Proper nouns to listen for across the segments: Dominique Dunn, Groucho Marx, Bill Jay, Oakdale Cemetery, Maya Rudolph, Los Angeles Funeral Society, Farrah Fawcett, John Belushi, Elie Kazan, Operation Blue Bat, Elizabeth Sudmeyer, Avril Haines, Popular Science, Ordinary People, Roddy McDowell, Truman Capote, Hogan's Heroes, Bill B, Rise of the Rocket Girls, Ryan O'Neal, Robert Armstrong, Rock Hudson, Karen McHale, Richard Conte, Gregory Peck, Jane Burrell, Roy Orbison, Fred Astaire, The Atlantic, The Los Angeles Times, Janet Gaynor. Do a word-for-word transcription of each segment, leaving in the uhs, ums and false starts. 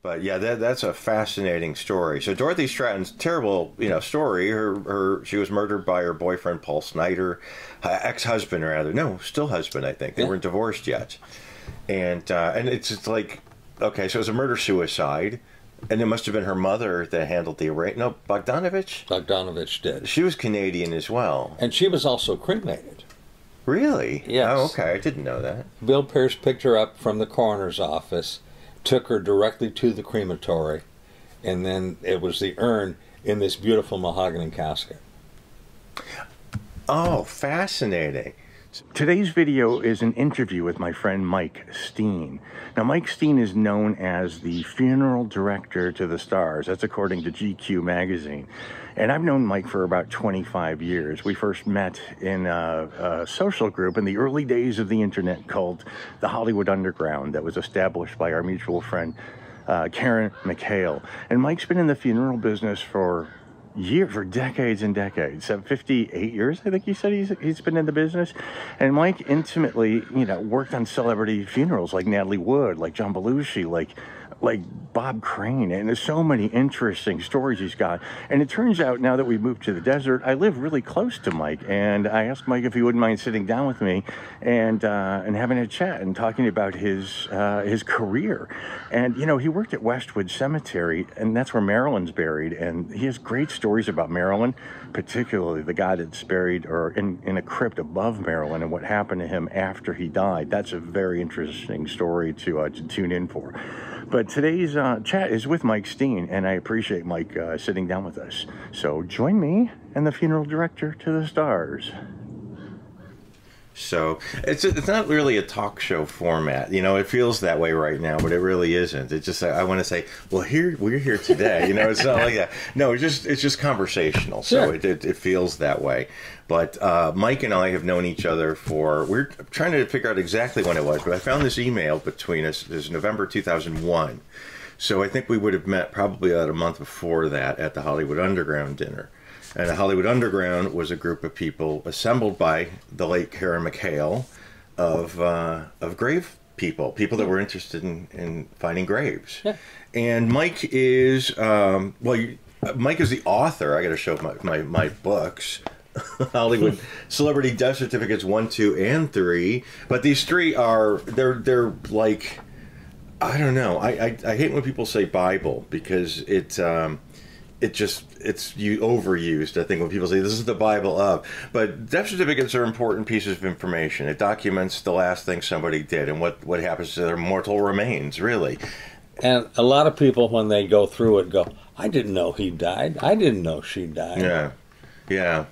But yeah, that, that's a fascinating story. So Dorothy Stratton's terrible, you know, story. Her, her, she was murdered by her boyfriend Paul Snyder, ex-husband rather. No, still husband, I think. They yeah. weren't divorced yet. And uh, and it's just like, okay, so it's a murder-suicide, and it must have been her mother that handled the arrest. No, Bogdanovich. Bogdanovich did. She was Canadian as well, and she was also cremated. Really? Yes. Oh, okay. I didn't know that. Bill Pierce picked her up from the coroner's office, took her directly to the crematory, and then it was the urn in this beautiful mahogany casket. Oh, fascinating. Today's video is an interview with my friend Mike Steen. Now, Mike Steen is known as the funeral director to the stars. That's according to G Q Magazine. And I've known Mike for about twenty-five years. We first met in a, a social group in the early days of the internet called the Hollywood Underground that was established by our mutual friend, uh, Karen McHale. And Mike's been in the funeral business for year for decades and decades. fifty-eight years, I think he said he's, he's been in the business. And Mike intimately, you know, worked on celebrity funerals like Natalie Wood, like John Belushi, like like Bob Crane. And there's so many interesting stories he's got. And it turns out now that we've moved to the desert, I live really close to Mike. And I asked Mike if he wouldn't mind sitting down with me and uh, and having a chat and talking about his, uh, his career. And, you know, he worked at Westwood Cemetery, and that's where Marilyn's buried. And he has great stories about Marilyn, particularly the guy that's buried or in, in a crypt above Marilyn and what happened to him after he died. That's a very interesting story to, uh, to tune in for. But today's uh, chat is with Mike Steen, and I appreciate Mike uh, sitting down with us. So join me and the funeral director to the stars. So it's it's not really a talk show format, you know. It feels that way right now, but it really isn't. It's just I want to say, well, here we're here today, you know. It's not like that. No, it's just it's just conversational. So sure. it, it it feels that way. But uh, Mike and I have known each other for we're trying to figure out exactly when it was, but I found this email between us. It was November two thousand one, so I think we would have met probably about a month before that at the Hollywood Underground dinner. And the Hollywood Underground was a group of people assembled by the late Karen McHale of uh, of grave people, people that were interested in, in finding graves. Yeah. And Mike is um, well, you, Mike is the author. I got to show my my, my books. Hollywood Celebrity Death Certificates one, two, and three. But these three are they're they're like I don't know. I I, I hate when people say Bible because it. Um, It just, it's you overused, I think, when people say this is the Bible of. But death certificates are important pieces of information. It documents the last thing somebody did and what, what happens to their mortal remains, really. And a lot of people, when they go through it, go, I didn't know he died. I didn't know she died. Yeah. Yeah.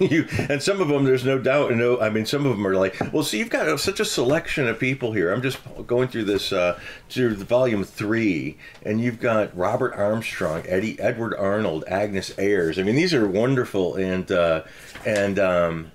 you, and some of them, there's no doubt. No, I mean, some of them are like, well, see, you've got such a selection of people here. I'm just going through this, uh, through the volume three, and you've got Robert Armstrong, Eddie, Edward Arnold, Agnes Ayres. I mean, these are wonderful and, uh, and um,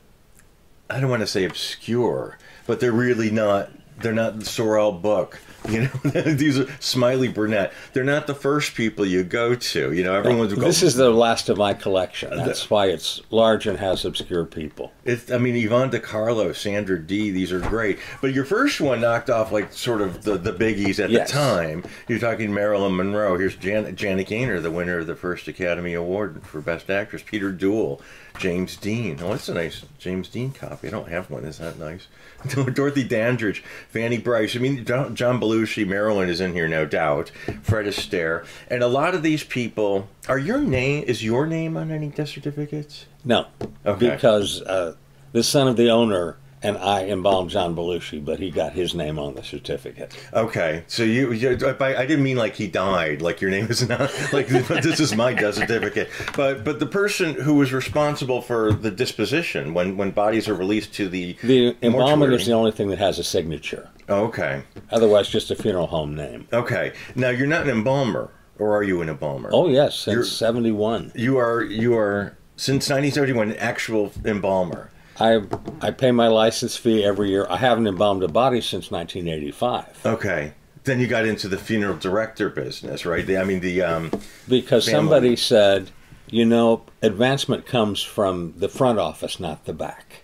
I don't want to say obscure, but they're really not, they're not the Sorrel book. You know, these are Smiley Burnette. They're not the first people you go to. You know, everyone's going. This is the last of my collection. That's why it's large and has obscure people. It's, I mean, Yvonne De Carlo, Sandra Dee, these are great. But your first one knocked off, like, sort of the, the biggies at yes. the time. You're talking Marilyn Monroe. Here's Jan Janet Gaynor, the winner of the first Academy Award for Best Actress. Peter Dool, James Dean. Oh, that's a nice James Dean copy. I don't have one. Is that nice? Dorothy Dandridge, Fanny Brice. I mean, John, John Belushi. Marilyn is in here, no doubt. Fred Astaire, and a lot of these people. Are your name is your name on any death certificates? No, okay. Because uh, the son of the owner and I involved John Belushi, but he got his name on the certificate. Okay, so you, you by, I didn't mean like he died. Like your name is not like this is my death certificate. But but the person who was responsible for the disposition when when bodies are released to the the embalming is the only thing that has a signature. Okay. Otherwise, just a funeral home name. Okay. Now, you're not an embalmer, or are you an embalmer? Oh, yes, since seventy-one. You are, you are since nineteen seventy-one, an actual embalmer. I, I pay my license fee every year. I haven't embalmed a body since nineteen eighty-five. Okay. Then you got into the funeral director business, right? The, I mean, the um, Because family. Somebody said, you know, advancement comes from the front office, not the back.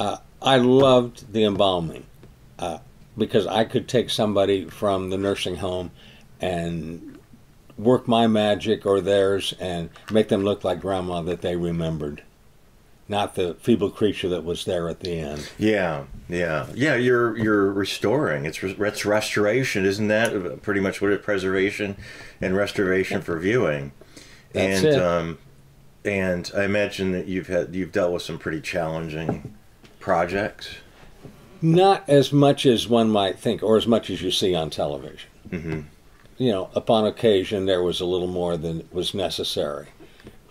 Uh, I loved the embalming. Uh, because I could take somebody from the nursing home and work my magic or theirs and make them look like Grandma that they remembered, not the feeble creature that was there at the end. Yeah, yeah, yeah. You're you're restoring. It's it's restoration, isn't that pretty much what it? Preservation and restoration for viewing. That's and it. Um, and I imagine that you've had you've dealt with some pretty challenging projects. Not as much as one might think, or as much as you see on television. Mm-hmm. You know, upon occasion, there was a little more than was necessary.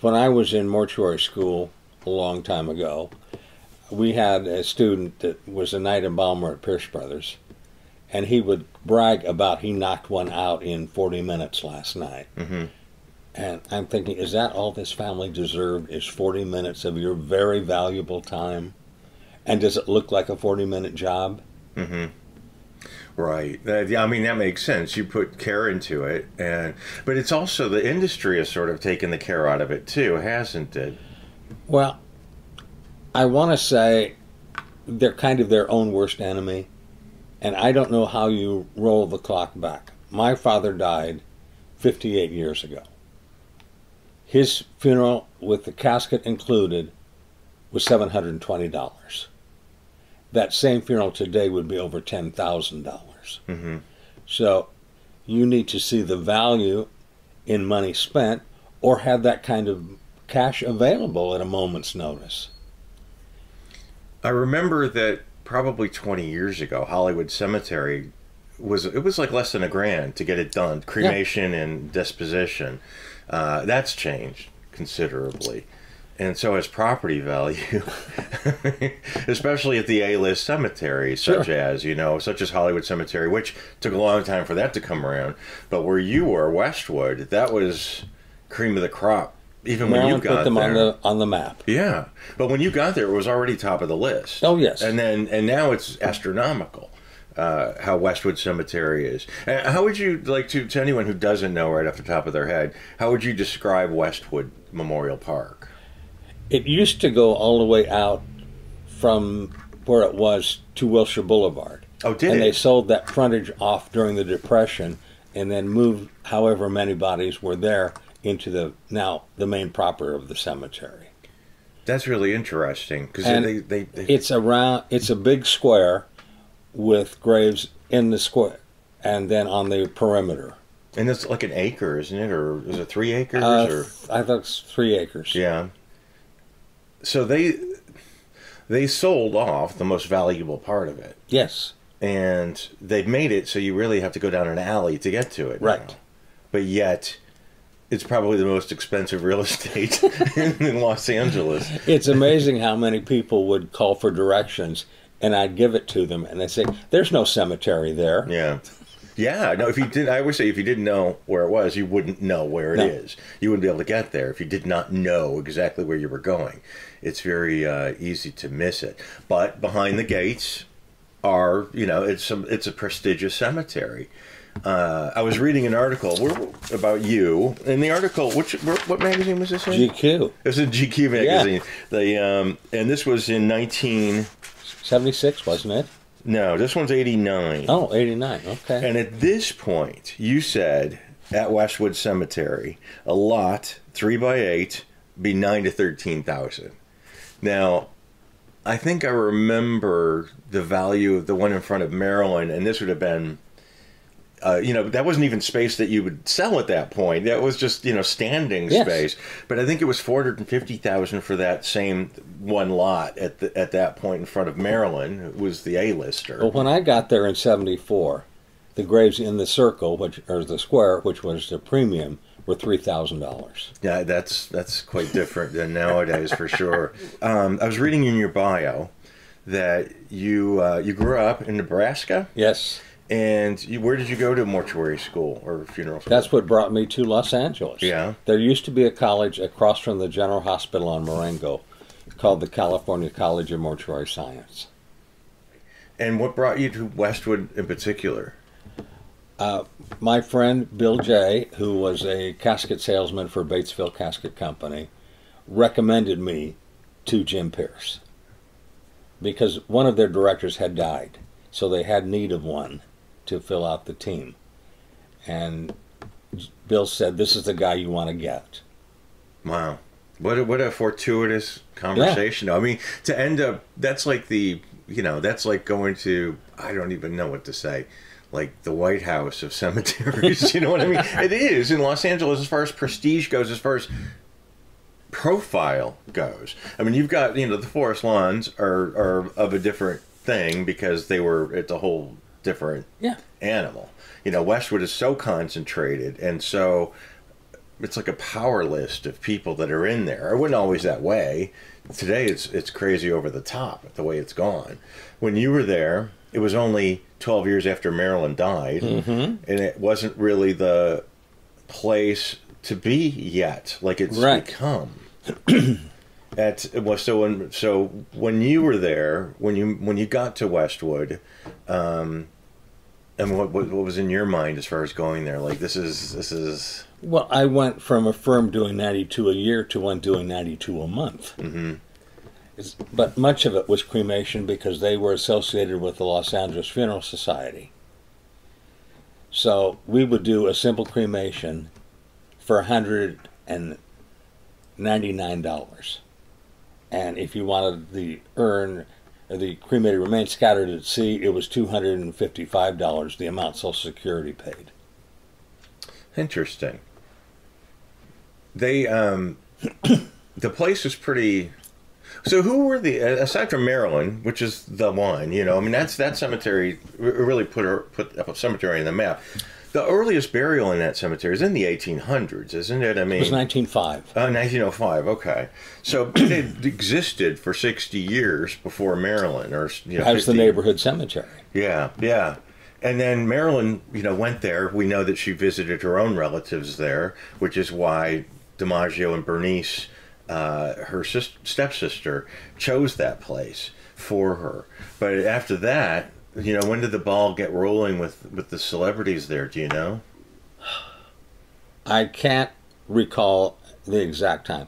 When I was in mortuary school a long time ago, we had a student that was a night embalmer at Pierce Brothers, and he would brag about he knocked one out in forty minutes last night. Mm-hmm. And I'm thinking, is that all this family deserved, is forty minutes of your very valuable time? And does it look like a forty-minute job? Mm-hmm. Right. I mean, that makes sense. You put care into it, and but it's also the industry has sort of taken the care out of it too, hasn't it? Well, I want to say they're kind of their own worst enemy, and I don't know how you roll the clock back. My father died fifty-eight years ago. His funeral, with the casket included, was seven hundred twenty dollars. That same funeral today would be over ten thousand dollars. Mm-hmm. So you need to see the value in money spent or have that kind of cash available at a moment's notice. I remember that probably twenty years ago, Hollywood Cemetery, was it was like less than a grand to get it done, cremation yeah. and disposition. Uh, that's changed considerably. And so has property value, especially at the A-list cemeteries, such sure. as, you know, such as Hollywood Cemetery, which took a long time for that to come around. But where you were, Westwood, that was cream of the crop, even Maryland when you got put them there. on the, on the map. Yeah. But when you got there, it was already top of the list. Oh, yes. And then, and now it's astronomical, uh, how Westwood Cemetery is. And how would you, like, to, to anyone who doesn't know right off the top of their head, how would you describe Westwood Memorial Park? It used to go all the way out from where it was to Wilshire Boulevard. Oh, did it? And they sold that frontage off during the Depression and then moved however many bodies were there into the now the main proper of the cemetery. That's really interesting. 'Cause they, they, they... It's around, it's a big square with graves in the square and then on the perimeter. And it's like an acre, isn't it? Or is it three acres? Uh, or? I thought it's three acres. Yeah. So they they sold off the most valuable part of it. Yes. And they've made it so you really have to go down an alley to get to it. Right. Now. But yet, it's probably the most expensive real estate in, in Los Angeles. It's amazing how many people would call for directions, and I'd give it to them, and they'd say, there's no cemetery there. Yeah. Yeah, no. If you did, I would say if you didn't know where it was, you wouldn't know where it no. is. You wouldn't be able to get there if you did not know exactly where you were going. It's very uh, easy to miss it. But behind the gates are, you know, it's some, it's a prestigious cemetery. Uh, I was reading an article about you, and the article, which what magazine was this in? G Q. It was a G Q magazine. Yeah. They um, and this was in nineteen seventy-six, wasn't it? No, this one's eighty-nine. Oh, eighty-nine, okay. And at this point, you said, at Westwood Cemetery, a lot, three by eight, be nine to thirteen thousand. Now, I think I remember the value of the one in front of Maryland, and this would have been, uh, you know, that wasn't even space that you would sell at that point. That was just, you know, standing yes. space. But I think it was four hundred fifty thousand dollars for that same one lot at the, at that point in front of Maryland. It was the A-lister. Well, when I got there in seventy-four, the graves in the circle, which or the square, which was the premium, were three thousand dollars. Yeah, that's that's quite different than nowadays for sure. Um, I was reading in your bio that you uh, you grew up in Nebraska. Yes. And you, where did you go to mortuary school or funeral school? That's what brought me to Los Angeles. Yeah. There used to be a college across from the General Hospital on Marengo called the California College of Mortuary Science. And what brought you to Westwood in particular? Uh, my friend Bill Jay, who was a casket salesman for Batesville Casket Company, recommended me to Jim Pierce because one of their directors had died, so they had need of one to fill out the team. and Bill said, "This is the guy you want to get." Wow, what a, what a fortuitous conversation! Yeah. I mean, to end up, that's like the you know that's like going to, I don't even know what to say, like the White House of cemeteries. You know what I mean? It is in Los Angeles as far as prestige goes, as far as profile goes. I mean, you've got you know the Forest Lawns are are of a different thing because they were it's a whole different yeah. animal. You know, Westwood is so concentrated, and so it's like a power list of people that are in there. It wasn't always that way. Today, it's it's crazy over the top, the way it's gone. When you were there, it was only twelve years after Marilyn died, mm-hmm. and it wasn't really the place to be yet, like it's right. become. At well, so when so when you were there, when you when you got to Westwood. Um, And what, what what was in your mind as far as going there? Like, this is... this is. Well, I went from a firm doing ninety-two a year to one doing ninety-two a month. Mm-hmm. It's, but much of it was cremation because they were associated with the Los Angeles Funeral Society. So we would do a simple cremation for one hundred ninety-nine dollars. And if you wanted the urn... the cremated remains scattered at sea, it was two hundred fifty-five dollars, the amount Social Security paid. Interesting. They, um, the place was pretty... So who were the, aside from Maryland, which is the one, you know, I mean, that's that cemetery really put her, put up a cemetery on the map. The earliest burial in that cemetery is in the eighteen hundreds, isn't it? I mean, it was nineteen oh five. Oh, nineteen oh five. Okay, so it existed for sixty years before Maryland, or you know, that was the neighborhood cemetery. Yeah, yeah, and then Maryland, you know, went there. We know that she visited her own relatives there, which is why DiMaggio and Bernice, uh, her sister, stepsister, chose that place for her. But after that. You know, when did the ball get rolling with, with the celebrities there, do you know? I can't recall the exact time,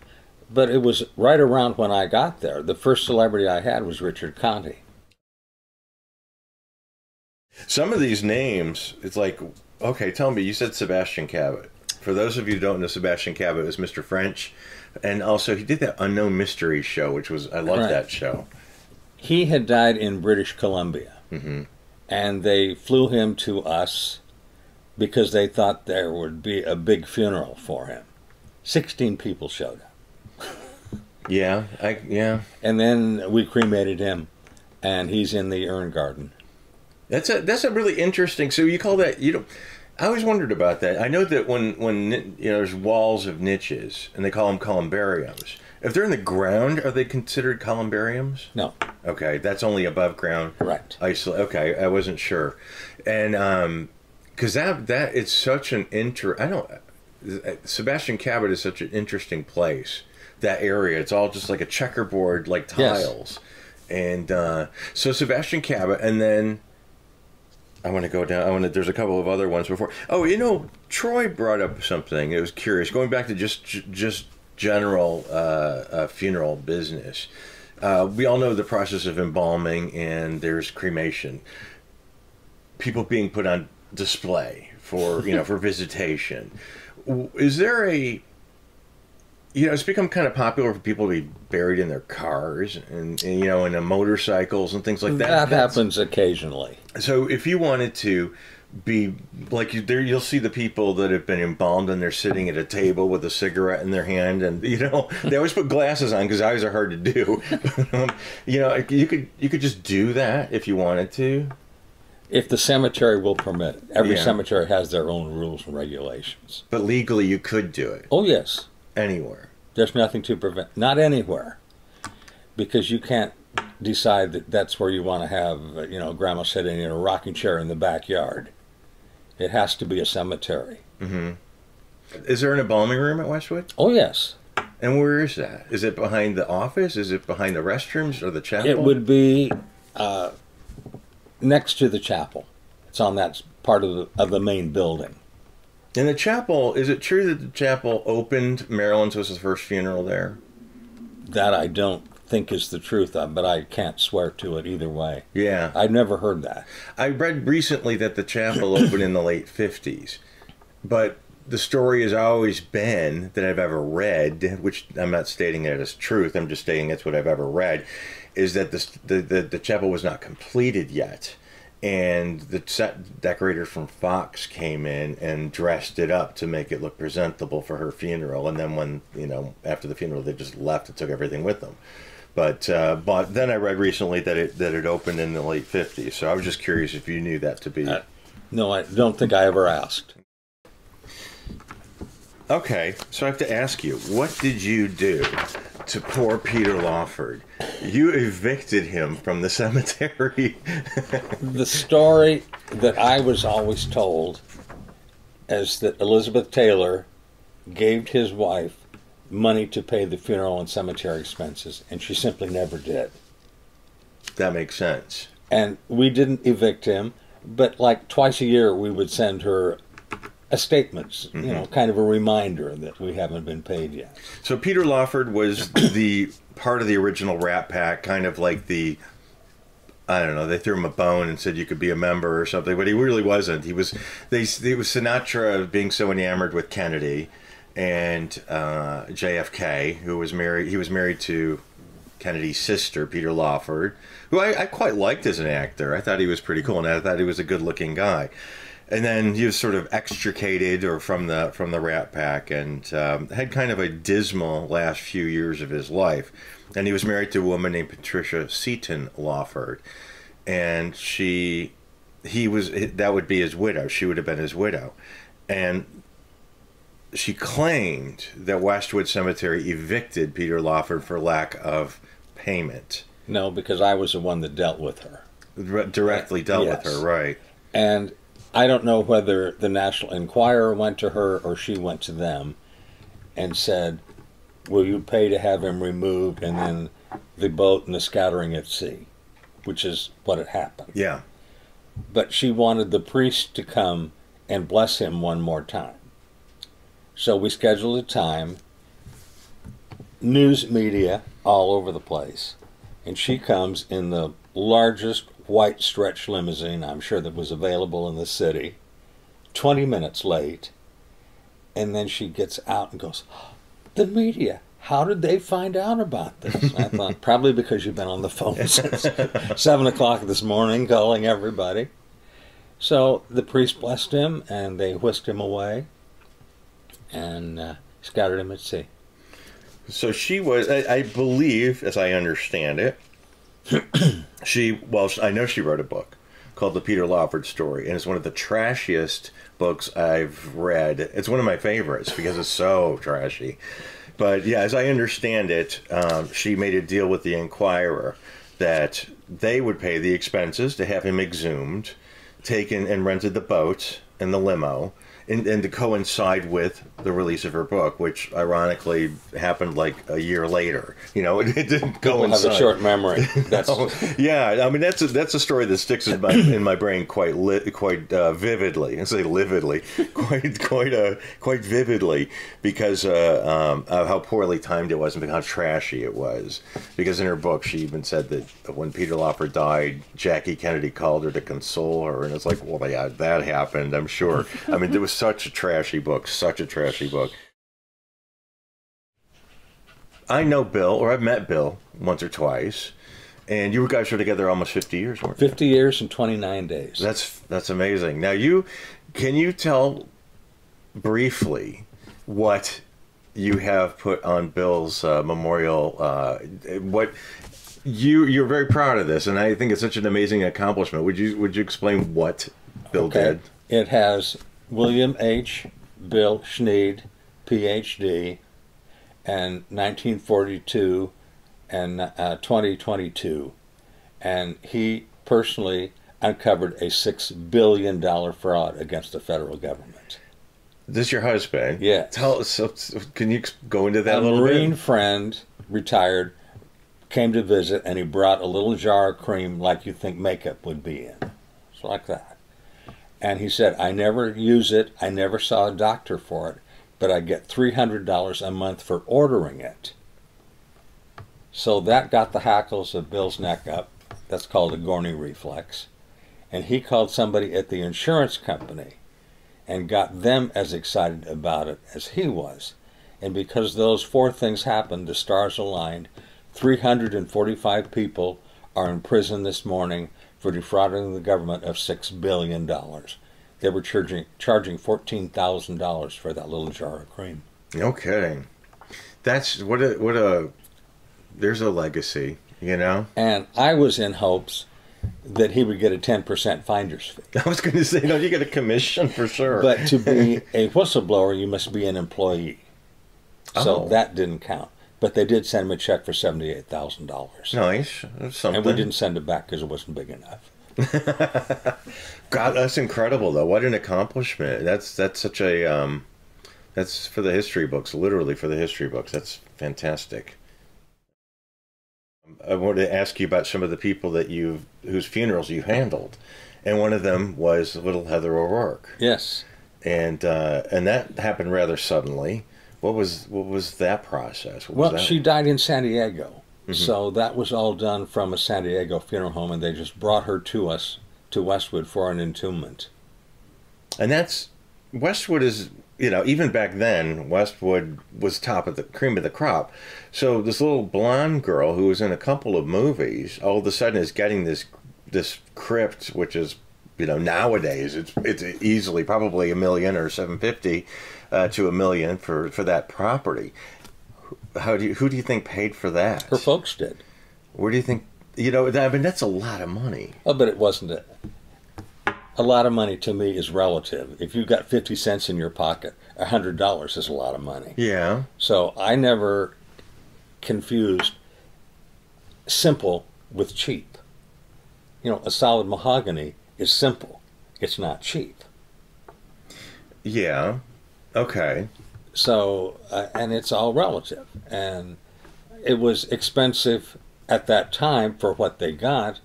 but it was right around when I got there. The first celebrity I had was Richard Conte. Some of these names, it's like, okay, tell me, you said Sebastian Cabot. For those of you who don't know, Sebastian Cabot was Mister French, and also he did that Unknown Mysteries show, which was, I loved right. that show. He had died in British Columbia. Mm-hmm. And they flew him to us because they thought there would be a big funeral for him. Sixteen people showed up. yeah, I, yeah. And then we cremated him, and he's in the urn garden. That's a that's a really interesting. So you call that you know? I always wondered about that. I know that when when you know there's walls of niches, and they call them columbariums. If they're in the ground, are they considered columbariums? No. Okay, that's only above ground. Correct. Isol- okay, I wasn't sure. And, um, because that, that, it's such an inter... I don't... Sebastian Cabot is such an interesting place, that area. It's all just like a checkerboard, like tiles. Yes. And, uh, so Sebastian Cabot, and then... I want to go down. I want to. There's a couple of other ones before. Oh, you know, Troy brought up something. It was curious. Going back to just, just... general uh, uh, funeral business. Uh, we all know the process of embalming, and there's cremation. People being put on display for you know for visitation. Is there a you know it's become kind of popular for people to be buried in their cars and, and you know in the motorcycles and things like that. That That's, happens occasionally. So if you wanted to. Be like you, there. You'll see the people that have been embalmed, and they're sitting at a table with a cigarette in their hand, and you know they always put glasses on because eyes are hard to do. um, you know, you could you could just do that if you wanted to, if the cemetery will permit it. Every yeah. cemetery has their own rules and regulations. But legally, you could do it. Oh yes, anywhere. There's nothing to prevent. Not anywhere, because you can't. Decide that that's where you want to have you know grandma sitting in a rocking chair in the backyard. It has to be a cemetery. Mm-hmm. Is there an embalming room at Westwood? Oh, yes. And where is that? Is it behind the office? Is it behind the restrooms or the chapel? It would be uh, next to the chapel. It's on that part of the, of the main building. And the chapel, is it true that the chapel opened? Marilyn's was the first funeral there? That I don't think is the truth, but I can't swear to it either way. Yeah. I've never heard that. I read recently that the chapel opened in the late fifties, But the story has always been, that I've ever read, which I'm not stating it as truth, I'm just stating it's what I've ever read, is that this, the, the, the chapel was not completed yet. And the set decorator from Fox came in and dressed it up to make it look presentable for her funeral. And then when, you know, after the funeral, they just left and took everything with them. But uh, but then I read recently that it that it opened in the late fifties. So I was just curious if you knew that to be. Uh, no, I don't think I ever asked. Okay, so I have to ask you, what did you do to poor Peter Lawford? You evicted him from the cemetery. The story that I was always told is that Elizabeth Taylor gave his wife money to pay the funeral and cemetery expenses, and she simply never did. That makes sense. And we didn't evict him, but like twice a year we would send her a statement, mm-hmm. you know, kind of a reminder that we haven't been paid yet. So Peter Lawford was the part of the original Rat Pack, kind of like the, I don't know, they threw him a bone and said you could be a member or something, but he really wasn't. He was, they, it was Sinatra being so enamored with Kennedy and uh, J F K, who was married, he was married to Kennedy's sister, Peter Lawford, who I, I quite liked as an actor. I thought he was pretty cool, and I thought he was a good-looking guy. And then he was sort of extricated or from the from the Rat Pack, and um, had kind of a dismal last few years of his life. And he was married to a woman named Patricia Seaton Lawford, and she, he was that would be his widow. She would have been his widow, and she claimed that Westwood Cemetery evicted Peter Lawford for lack of payment. No, because I was the one that dealt with her. Re- directly dealt yes. with her, right? And I don't know whether the National Enquirer went to her or she went to them and said, will you pay to have him removed and then the boat and the scattering at sea, which is what had happened. Yeah. But she wanted the priest to come and bless him one more time. So we scheduled a time, news media all over the place, and she comes in the largest white stretch limousine, I'm sure, that was available in the city, twenty minutes late, and then she gets out and goes, oh, the media, how did they find out about this? I thought, probably because you've been on the phone since seven o'clock this morning calling everybody. So the priest blessed him, and they whisked him away and uh, scattered him at sea. So she was, I, I believe, as I understand it, she, well, I know she wrote a book called The Peter Lawford Story, and it's one of the trashiest books I've read. It's one of my favorites because it's so trashy. But yeah, as I understand it, um, she made a deal with the Enquirer that they would pay the expenses to have him exhumed, taken and rented the boat and the limo, and, and to coincide with the release of her book, which ironically happened like a year later. You know, it, it didn't coincide. Have a short memory. That's... no. Yeah, I mean that's a, that's a story that sticks in my in my brain quite li quite uh, vividly. I say lividly, quite quite uh, quite vividly, because uh, um, of how poorly timed it was and how trashy it was. Because in her book, she even said that when Peter Lawford died, Jackie Kennedy called her to console her, and it's like, well, yeah, that happened. I'm sure. I mean, there was. Such a trashy book, such a trashy book. I know Bill, or I've met Bill once or twice, and you guys were together almost fifty years, weren't you? fifty years and twenty-nine days. That's, that's amazing. Now, you, can you tell briefly what you have put on Bill's uh, memorial, uh, what... You, you're very proud of this, and I think it's such an amazing accomplishment. Would you, would you explain what Bill okay. did? It has... William H. Bill Schneed, P H D, and nineteen forty-two and uh, twenty twenty-two. And he personally uncovered a six billion dollar fraud against the federal government. This is your husband? Yeah. Tell us, can you go into that a, a little bit? A Marine friend, retired, came to visit, and he brought a little jar of cream like you think makeup would be in. It's like that. And he said, I never use it, I never saw a doctor for it, but I get three hundred dollars a month for ordering it. So that got the hackles of Bill's neck up. That's called a Gorney reflex. And he called somebody at the insurance company and got them as excited about it as he was. And because those four things happened, the stars aligned. three hundred forty-five people are in prison this morning for defrauding the government of six billion dollars. They were charging, charging fourteen thousand dollars for that little jar of cream. No kidding. That's, what a, what a, there's a legacy, you know? And I was in hopes that he would get a ten percent finder's fee. I was going to say, don't you get a commission for sure? But to be a whistleblower, you must be an employee. Oh. So that didn't count. But they did send him a check for seventy-eight thousand dollars. Nice. That's something. And we didn't send it back because it wasn't big enough. God, that's incredible, though. What an accomplishment. That's that's such a... Um, that's for the history books, literally for the history books. That's fantastic. I wanted to ask you about some of the people that you've, whose funerals you handled. And one of them was little Heather O'Rourke. Yes. And, uh, and that happened rather suddenly. What was what was that process? What well, was that? She died in San Diego, mm-hmm. so that was all done from a San Diego funeral home, and they just brought her to us to Westwood for an entombment. And that's Westwood is you know even back then Westwood was top of the cream of the crop. So this little blonde girl who was in a couple of movies all of a sudden is getting this this crypt, which is you know nowadays it's it's easily probably a million or seven fifty. Uh, to a million for for that property. How do you, who do you think paid for that? Her folks did. Where do you think? You know, I mean, that's a lot of money. Oh, but it wasn't a, a lot of money. To me, is relative. If you've got fifty cents in your pocket, a hundred dollars is a lot of money. Yeah. So I never confused simple with cheap. You know, a solid mahogany is simple. It's not cheap. Yeah. Okay. So, uh, and it's all relative. And it was expensive at that time for what they got,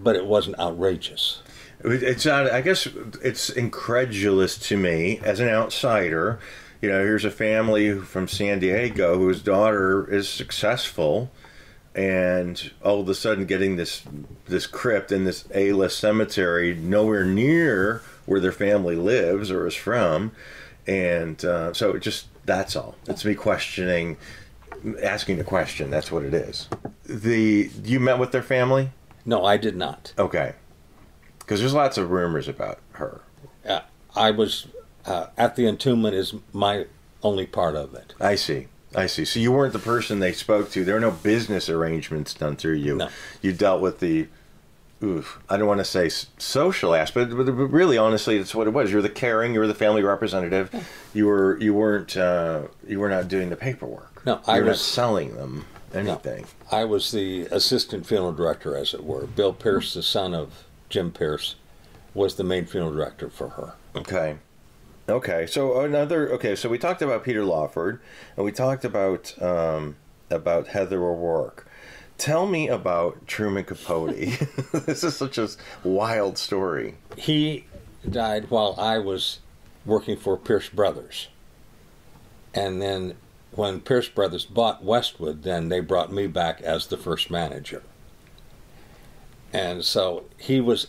but it wasn't outrageous. It's not, I guess it's incredulous to me as an outsider. You know, here's a family from San Diego whose daughter is successful and all of a sudden getting this, this crypt in this A-list cemetery nowhere near where their family lives or is from. And uh, so it just, that's all. It's me questioning, asking the question. That's what it is. The You met with their family? No, I did not. Okay. Because there's lots of rumors about her. Uh, I was, uh, at the entombment is my only part of it. I see. I see. So you weren't the person they spoke to. There were no business arrangements done through you. No. You dealt with the... Oof, I don't want to say social aspect, but really, honestly, it's what it was. You're the caring, you were the family representative. You were, you weren't, uh, you were not doing the paperwork. No, I was not selling them anything. No, I was the assistant funeral director, as it were. Bill Pierce, the son of Jim Pierce, was the main funeral director for her. Okay, okay. So another. Okay, so we talked about Peter Lawford, and we talked about um, about Heather O'Rourke. Tell me about Truman Capote. This is such a wild story. He died while I was working for Pierce Brothers. And then when Pierce Brothers bought Westwood, then they brought me back as the first manager. And so he was,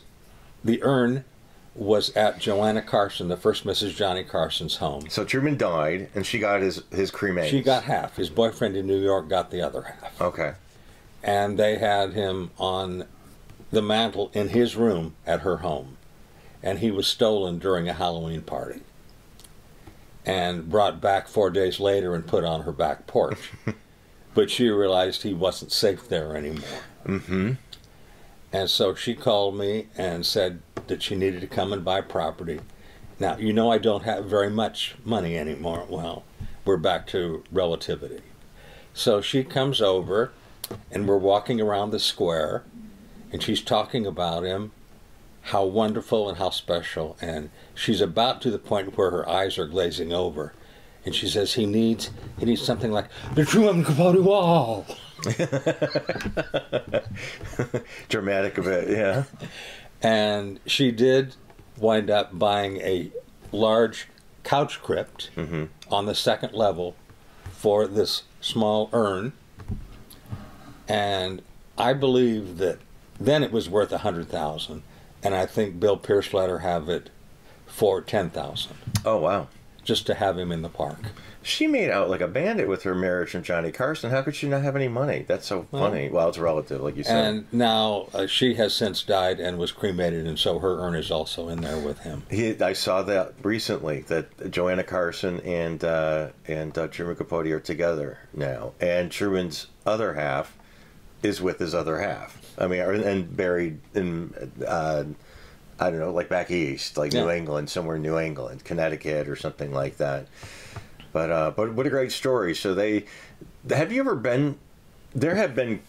the urn was at Joanna Carson, the first Missus Johnny Carson's home. So Truman died, and she got his, his cremains. She got half. His boyfriend in New York got the other half. Okay. And they had him on the mantle in his room at her home. And he was stolen during a Halloween party and brought back four days later and put on her back porch. But she realized he wasn't safe there anymore. Mm-hmm. And so she called me and said that she needed to come and buy property. Now, you know I don't have very much money anymore. Well, we're back to relativity. So she comes over. And we're walking around the square, and she's talking about him, how wonderful and how special. And she's about to the point where her eyes are glazing over. And she says, he needs he needs something like, the Truman Capote wall. Dramatic of it, yeah. And she did wind up buying a large couch crypt mm-hmm. on the second level for this small urn. And I believe that then it was worth a hundred thousand, and I think Bill Pierce let her have it for ten thousand dollars. Oh, wow. Just to have him in the park. She made out like a bandit with her marriage from Johnny Carson. How could she not have any money? That's so funny. Well, well, it's relative, like you said. And now uh, she has since died and was cremated, and so her urn is also in there with him. He, I saw that recently, that Joanna Carson and uh, and uh, Truman Capote are together now. And Truman's other half is with his other half. I mean, and buried in... Uh, I don't know, like back east, like yeah. New England, somewhere in New England, Connecticut or something like that. But uh, but what a great story. So they, have you ever been, there have been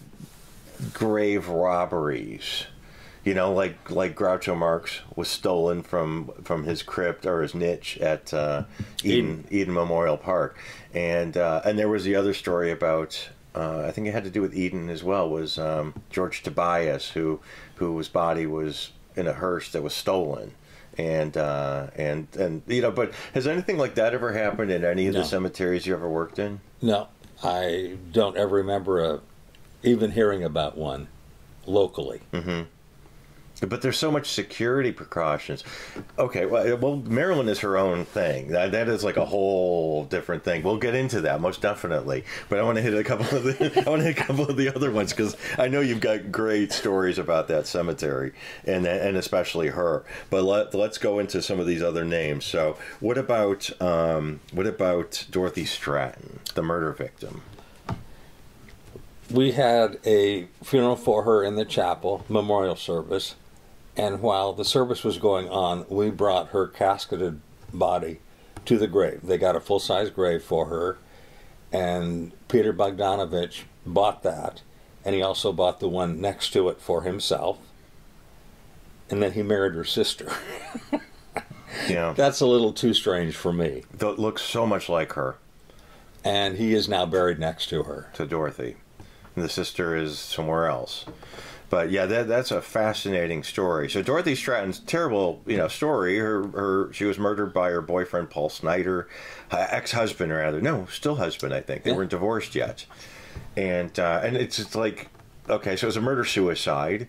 grave robberies, you know, like, like Groucho Marx was stolen from, from his crypt or his niche at uh, Eden, Eden Memorial Park. And, uh, and there was the other story about... Uh, I think it had to do with Eden as well, was um, George Tobias, who whose body was in a hearse that was stolen. And, uh, and and you know, but has anything like that ever happened in any of no. the cemeteries you ever worked in? No. I don't ever remember a, even hearing about one locally. Mm-hmm. But there's so much security precautions. Okay, well, well, Maryland is her own thing. That, that is like a whole different thing. We'll get into that most definitely. But I want to hit a couple of the I want to hit a couple of the other ones because I know you've got great stories about that cemetery and and especially her. But let let's go into some of these other names. So what about um, what about Dorothy Stratton, the murder victim? We had a funeral for her in the chapel, memorial service. And while the service was going on, we brought her casketed body to the grave. They got a full-size grave for her, and Peter Bogdanovich bought that, and he also bought the one next to it for himself. And then he married her sister. Yeah, that's a little too strange for me. That looks so much like her. And he is now buried next to her. To Dorothy. And the sister is somewhere else. But yeah, that, that's a fascinating story. So Dorothy Stratton's terrible, you know, story. Her, her, she was murdered by her boyfriend Paul Snyder, ex-husband rather. No, still husband, I think. They yeah. weren't divorced yet. And uh, and it's just like, okay, so it was a murder-suicide,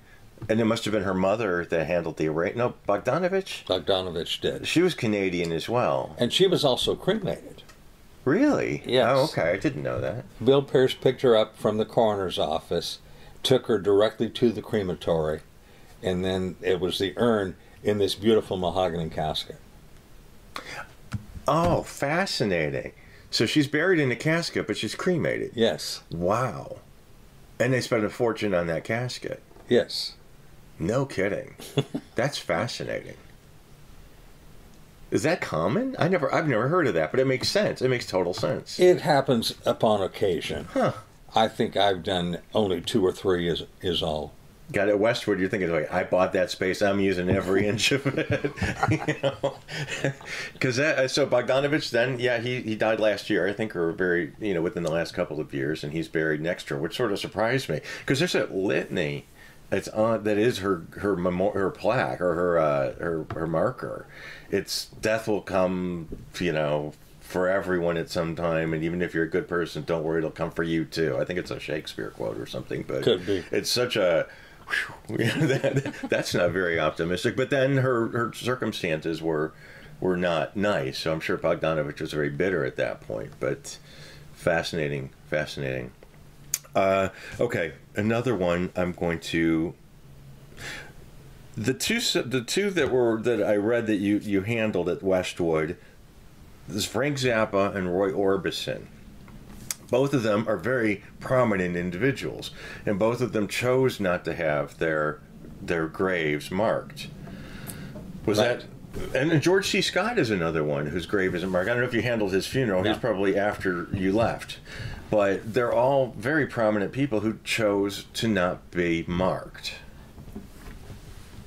and it must have been her mother that handled the arrest. No, Bogdanovich. Bogdanovich did. She was Canadian as well, and she was also cremated. Really? Yes. Oh, okay. I didn't know that. Bill Pierce picked her up from the coroner's office, took her directly to the crematory, and then it was the urn in this beautiful mahogany casket. Oh, fascinating. So she's buried in a casket, but she's cremated. Yes. Wow. And they spent a fortune on that casket. Yes. No kidding. That's fascinating. Is that common? I never, I've never heard of that, but it makes sense. It makes total sense. It happens upon occasion. Huh. I think I've done only two or three is is all. Got it. Westwood, you're thinking, like, I bought that space. I'm using every inch of it. You know? Because that, so Bogdanovich then, yeah, he, he died last year, I think, or very, you know, within the last couple of years, and he's buried next to her, which sort of surprised me. Because there's a litany that's on, that is her, her, memo her plaque or her, uh, her, her marker. It's death will come, you know, for everyone at some time, and even if you're a good person, don't worry, it'll come for you too. I think it's a Shakespeare quote or something, but could be. It's such a whew, that, that's not very optimistic. But then her her circumstances were were not nice, so I'm sure Bogdanovich was very bitter at that point. But fascinating, fascinating. Uh, okay, another one. I'm going to. The two, the two that were that I read that you you handled at Westwood, is Frank Zappa and Roy Orbison. Both of them are very prominent individuals, and both of them chose not to have their their graves marked. Was right. that? And George C. Scott is another one whose grave isn't marked. I don't know if you handled his funeral. No. He's probably after you left, but they're all very prominent people who chose to not be marked.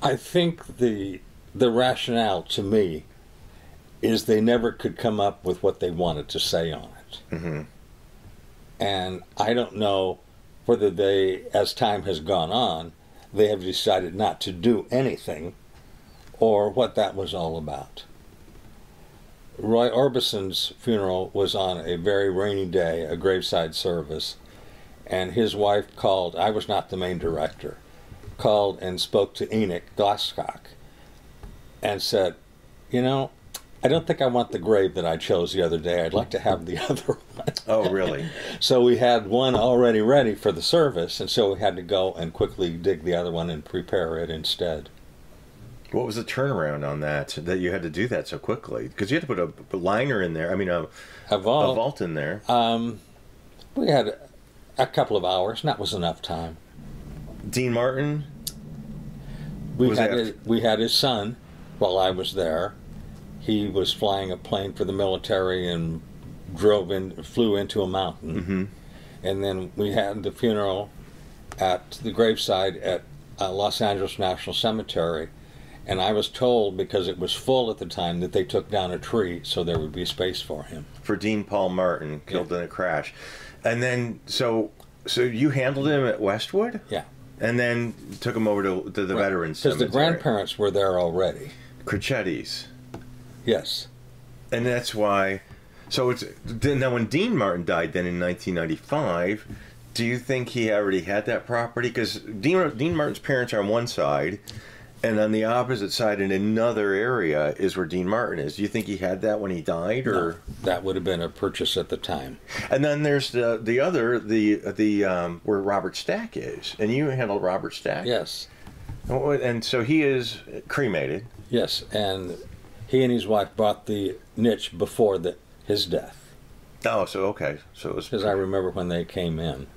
I think the the rationale to me is they never could come up with what they wanted to say on it. Mm-hmm. And I don't know whether they, as time has gone on, they have decided not to do anything or what that was all about. Roy Orbison's funeral was on a very rainy day, a graveside service, and his wife called. I was not the main director. Called and spoke to Enoch Glasscock and said, you know, I don't think I want the grave that I chose the other day. I'd like to have the other one. Oh, really? So we had one already ready for the service, and so we had to go and quickly dig the other one and prepare it instead. What was the turnaround on that, that you had to do that so quickly? Because you had to put a liner in there, I mean a, a, vault. a vault in there. Um, we had a couple of hours, and that was enough time. Dean Martin? We had, his, we had his son while I was there. He was flying a plane for the military and drove in, flew into a mountain. Mm-hmm. And then we had the funeral at the graveside at uh, Los Angeles National Cemetery. And I was told, because it was full at the time, that they took down a tree so there would be space for him. For Dean Paul Martin, killed yeah. in a crash. And then, so so you handled him at Westwood? Yeah. And then took him over to, to the right. Veterans Cemetery. Because the grandparents were there already. Crichetti's. Yes. And that's why, so it's, now when Dean Martin died then in nineteen ninety-five, do you think he already had that property? Because Dean, Dean Martin's parents are on one side, and on the opposite side in another area is where Dean Martin is. Do you think he had that when he died? Or no, that would have been a purchase at the time. And then there's the, the other, the, the um, where Robert Stack is, and you handled Robert Stack. Yes. And so he is cremated. Yes, and... he and his wife bought the niche before the, his death. Oh, so okay. So it was because I remember when they came in.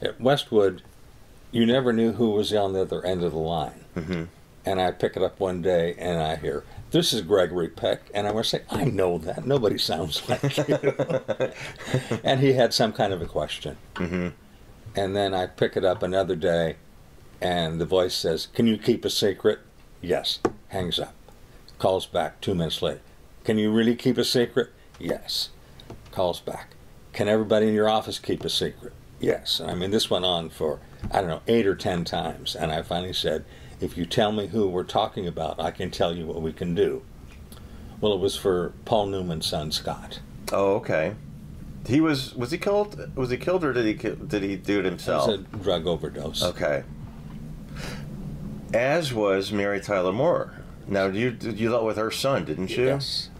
At Westwood, you never knew who was on the other end of the line. Mm-hmm. And I pick it up one day and I hear, "This is Gregory Peck." And I was saying, "I know that. Nobody sounds like you." And he had some kind of a question. Mm-hmm. And then I pick it up another day and the voice says, "Can you keep a secret?" "Yes." Hangs up. Calls back two minutes later. "Can you really keep a secret?" "Yes." Calls back. "Can everybody in your office keep a secret?" "Yes." And I mean, this went on for, I don't know, eight or ten times. And I finally said, "If you tell me who we're talking about, I can tell you what we can do." Well, it was for Paul Newman's son, Scott. Oh, okay. He was, was he killed? Was he killed or did he, did he do it himself? It was a drug overdose. Okay. As was Mary Tyler Moore. Now, you you dealt with her son, didn't you? Yes.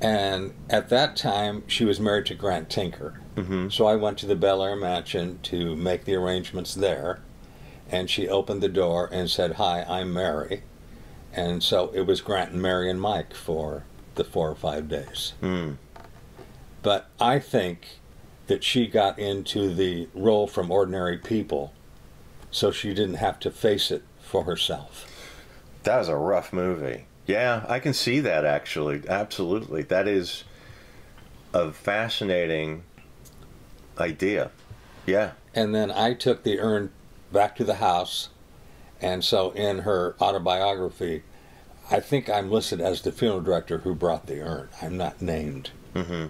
And at that time, she was married to Grant Tinker. Mm-hmm. So I went to the Bel Air Mansion to make the arrangements there. And she opened the door and said, "Hi, I'm Mary." And so it was Grant and Mary and Mike for the four or five days. Mm. But I think that she got into the role from Ordinary People, so she didn't have to face it for herself. That was a rough movie. Yeah, I can see that, actually. Absolutely. That is a fascinating idea. Yeah. And then I took the urn back to the house, and so in her autobiography, I think I'm listed as the funeral director who brought the urn. I'm not named. Mm-hmm.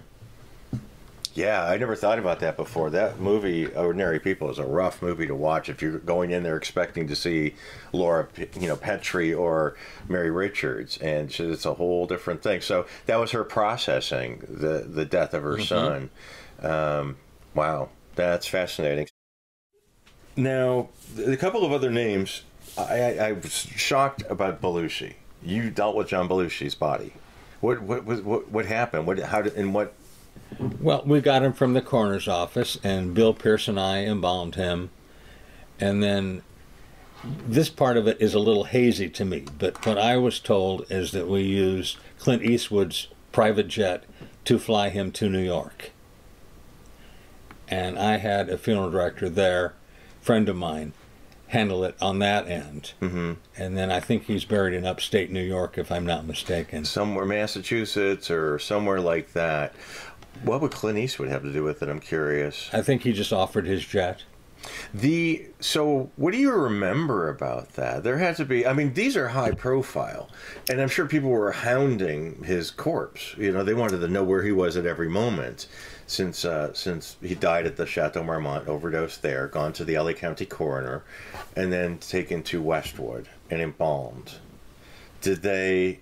Yeah, I never thought about that before. That movie, Ordinary People, is a rough movie to watch if you're going in there expecting to see Laura, you know, Petrie or Mary Richards, and it's a whole different thing. So that was her processing the the death of her mm-hmm. son. Um, wow, that's fascinating. Now, a couple of other names. I, I, I was shocked about Belushi. You dealt with John Belushi's body. What what what what happened? What how did and what? Well, we got him from the coroner's office, and Bill Pierce and I embalmed him. And then this part of it is a little hazy to me, but what I was told is that we used Clint Eastwood's private jet to fly him to New York. And I had a funeral director there, friend of mine, handle it on that end. Mm-hmm. And then I think he's buried in upstate New York, if I'm not mistaken. Somewhere Massachusetts or somewhere like that. What would Clint Eastwood have to do with it? I'm curious. I think he just offered his jet. The so, what do you remember about that? There had to be. I mean, these are high profile, and I'm sure people were hounding his corpse. You know, they wanted to know where he was at every moment, since uh, since he died at the Chateau Marmont, overdosed there, gone to the L A County coroner, and then taken to Westwood and embalmed. Did they?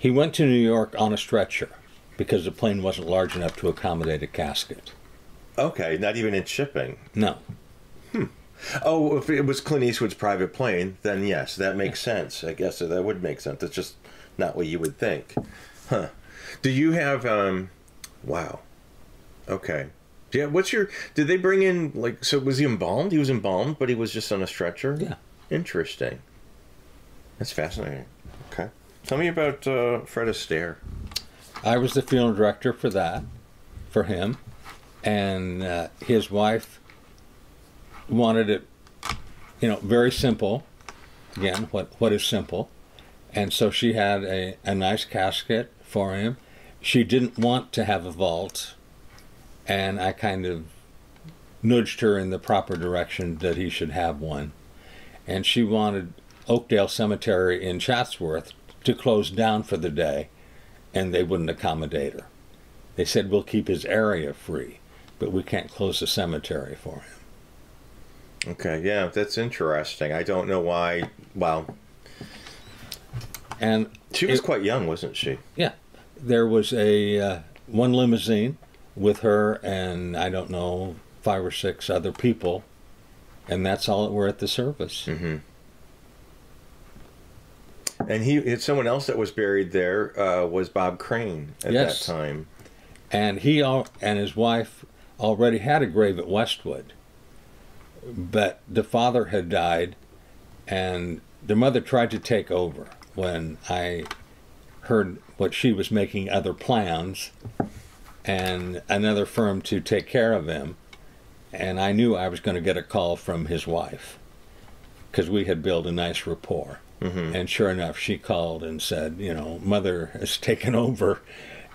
He went to New York on a stretcher, because the plane wasn't large enough to accommodate a casket. Okay, not even in shipping? No. Hmm. Oh, if it was Clint Eastwood's private plane, then yes, that makes sense. I guess that would make sense. It's just not what you would think. Huh. Do you have, um, wow. Okay. Yeah, what's your, did they bring in, like, so was he embalmed? He was embalmed, but he was just on a stretcher? Yeah. Interesting. That's fascinating. Okay. Tell me about uh, Fred Astaire. I was the funeral director for that, for him. And uh, his wife wanted it, you know, very simple. Again, what what is simple? And so she had a, a nice casket for him. She didn't want to have a vault. And I kind of nudged her in the proper direction that he should have one. And she wanted Oakdale Cemetery in Chatsworth to close down for the day, and they wouldn't accommodate her. They said, we'll keep his area free, but we can't close the cemetery for him. Okay, yeah, that's interesting. I don't know why. Wow. And she was it, quite young, wasn't she? Yeah. There was a uh, one limousine with her and, I don't know, five or six other people, and that's all that were at the service. Mm-hmm. And he, someone else that was buried there uh, was Bob Crane at yes. that time. And he al and his wife already had a grave at Westwood, but the father had died, and the mother tried to take over when I heard what she was making other plans and another firm to take care of him. And I knew I was going to get a call from his wife because we had built a nice rapport. Mm-hmm. And sure enough, she called and said, you know, mother has taken over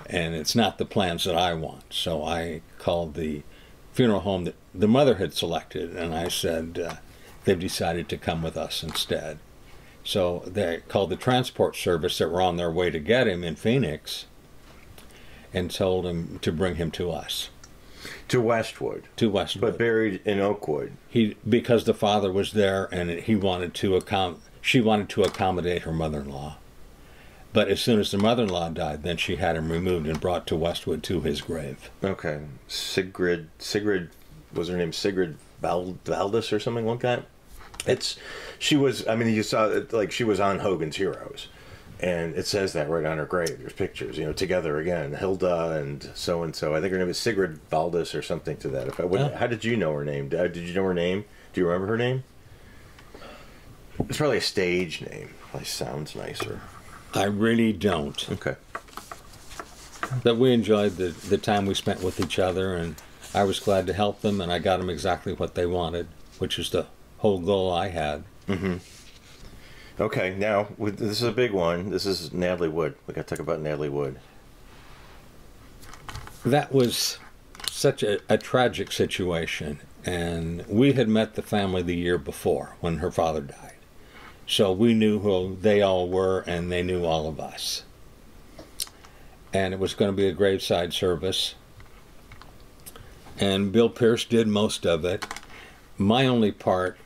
and it's not the plans that I want. So I called the funeral home that the mother had selected, and I said, uh, they've decided to come with us instead. So they called the transport service that were on their way to get him in Phoenix and told him to bring him to us. To Westwood. To Westwood. But buried in Oakwood. He, because the father was there and he wanted to account. She wanted to accommodate her mother-in-law. But as soon as the mother-in-law died, then she had him removed and brought to Westwood to his grave. Okay. Sigrid, Sigrid, was her name Sigrid Valdis or something like that? It's, she was, I mean, you saw, it, like, she was on Hogan's Heroes. And it says that right on her grave. There's pictures, you know, together again. Hilda and so-and-so. I think her name is Sigrid Valdis or something to that. If I wouldn't, yeah. How did you know her name? Did you know her name? Do you remember her name? It's probably a stage name. Probably sounds nicer. I really don't. Okay. But we enjoyed the, the time we spent with each other, and I was glad to help them, and I got them exactly what they wanted, which is the whole goal I had. Mm-hmm. Okay, now, this is a big one. This is Natalie Wood. We got to talk about Natalie Wood. That was such a, a tragic situation, and we had met the family the year before when her father died. So we knew who they all were, and they knew all of us. And it was going to be a graveside service. And Bill Pierce did most of it. My only part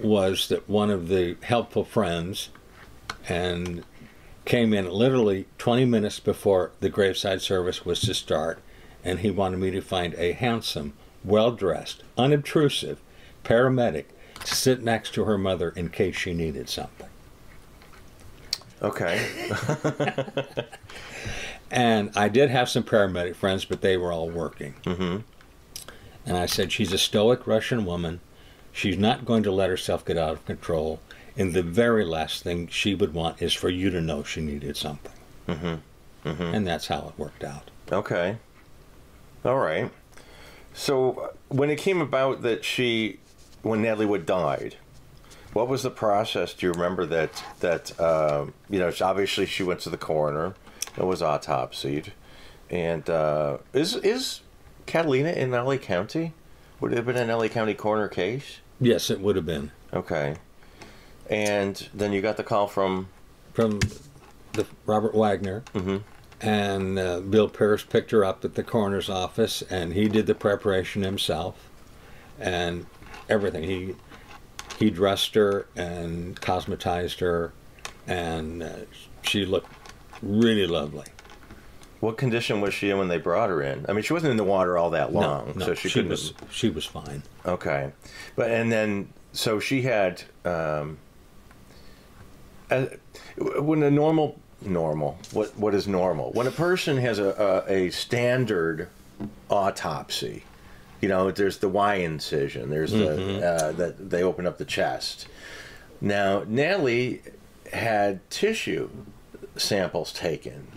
was that one of the helpful friends and came in literally twenty minutes before the graveside service was to start, and he wanted me to find a handsome, well-dressed, unobtrusive paramedic to sit next to her mother in case she needed something. Okay. And I did have some paramedic friends, but they were all working. Mm-hmm. And I said, she's a stoic Russian woman. She's not going to let herself get out of control. And the very last thing she would want is for you to know she needed something. Mm-hmm. Mm-hmm. And that's how it worked out. Okay. All right. So when it came about that she, when Natalie Wood died, what was the process? Do you remember that, that uh, you know, obviously she went to the coroner. It was autopsied. And uh, is, is Catalina in L A County? Would it have been an L A County coroner case? Yes, it would have been. Okay. And then you got the call from? From the Robert Wagner. Mm-hmm. And uh, Bill Pierce picked her up at the coroner's office, and he did the preparation himself and everything. He, he dressed her and cosmetized her, and uh, she looked really lovely. What condition was she in when they brought her in? I mean, she wasn't in the water all that long, no, no, so she, she couldn't. Was, she was fine. Okay, but and then so she had um, a, when a normal normal? What what is normal? When a person has a a, a standard autopsy, you know, there's the Y incision. There's mm-hmm. the uh, that they open up the chest. Now Natalie had tissue samples taken,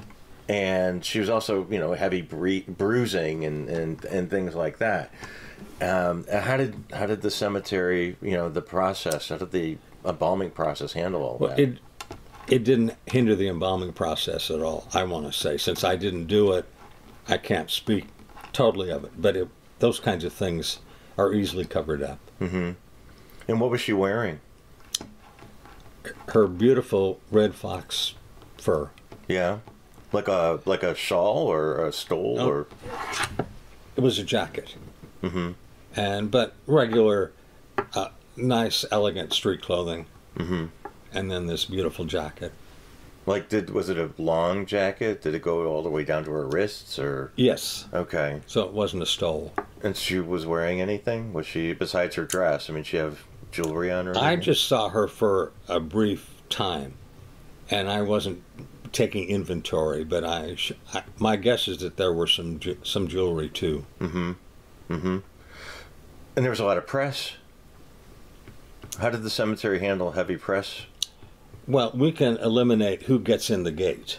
and she was also, you know, heavy bru bruising and, and and things like that. Um, how did how did the cemetery, you know, the process, how did the embalming process handle all well, that? It, it didn't hinder the embalming process at all, I want to say. Since I didn't do it, I can't speak totally of it. But it, those kinds of things are easily covered up. Mm-hmm. And what was she wearing? Her beautiful red fox fur. Yeah, like a like a shawl or a stole no. or. It was a jacket. Mm-hmm. And but regular, uh, nice, elegant street clothing. Mm-hmm. And then this beautiful jacket. Like, did was it a long jacket? Did it go all the way down to her wrists, or? Yes. Okay. So it wasn't a stole. And she was wearing anything? Was she, besides her dress? I mean, she have jewelry on her. I just saw her for a brief time, and I wasn't taking inventory. But I, I my guess is that there were some ju some jewelry too. Mm-hmm. Mm-hmm. And there was a lot of press. How did the cemetery handle heavy press? Well, we can eliminate who gets in the gate,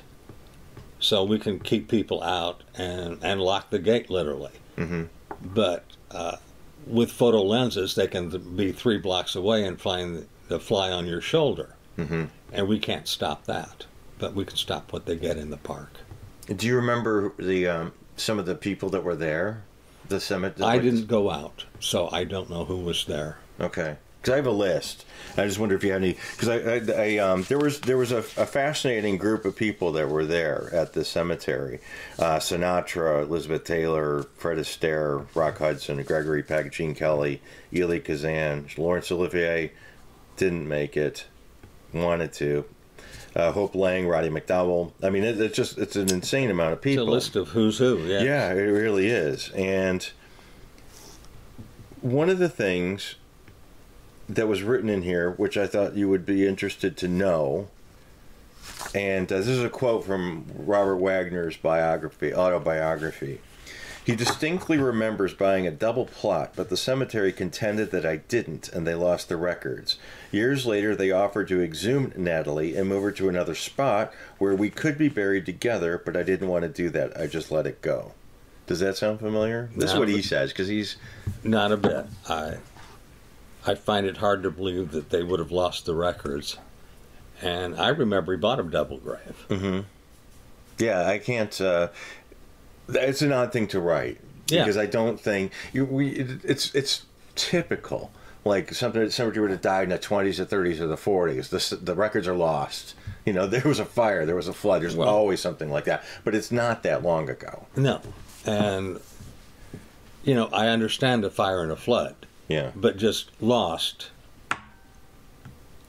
so we can keep people out and and lock the gate literally. Mm-hmm. But uh, with photo lenses, they can th be three blocks away and find the fly on your shoulder. Mm-hmm. And we can't stop that, but we can stop what they get in the park. Do you remember the um, some of the people that were there? The cemetery. I didn't go out, so I don't know who was there. Okay, because I have a list. I just wonder if you had any. Because I, I, I um, there was there was a, a fascinating group of people that were there at the cemetery: uh, Sinatra, Elizabeth Taylor, Fred Astaire, Rock Hudson, Gregory Peck, Gene Kelly, Elie Kazan, Laurence Olivier. Didn't make it. Wanted to. Uh, Hope Lang, Roddy McDowell. I mean, it, it's just, it's an insane amount of people. It's a list of who's who, yeah. Yeah, it really is. And one of the things that was written in here, which I thought you would be interested to know, and uh, this is a quote from Robert Wagner's biography, autobiography. He distinctly remembers buying a double plot, but the cemetery contended that I didn't, and they lost the records. Years later, they offered to exhume Natalie and move her to another spot where we could be buried together, but I didn't want to do that. I just let it go. Does that sound familiar? This not is what he says, because he's... Not a bit. I, I find it hard to believe that they would have lost the records. And I remember he bought a double grave. Mm-hmm. Yeah, I can't... Uh, It's an odd thing to write, yeah. Because I don't think you, we, it, it's it's typical. Like something, somebody would have died in the twenties, the thirties, or the forties. The the records are lost. You know, there was a fire, there was a flood. There's well, always something like that. But it's not that long ago. No, and you know, I understand a fire and a flood. Yeah, but just lost